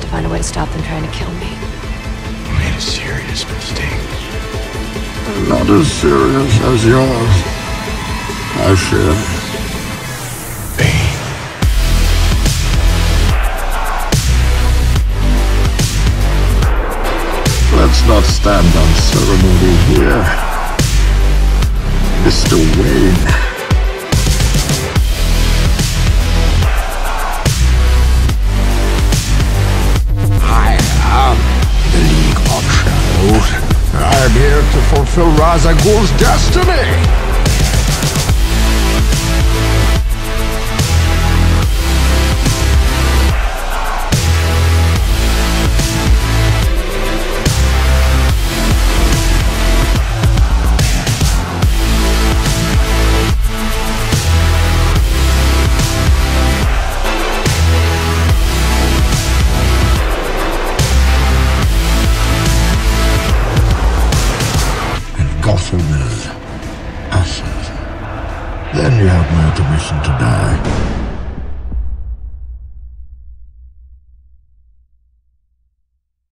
had to find a way to stop them trying to kill me. You made a serious mistake. Not as serious as yours. I should. Let's not stand on ceremony here, Mr. Wayne. I am the League of Shadows. I'm here to fulfill Ra's al Ghul's destiny. Gotham is acid. Then you have my permission to die.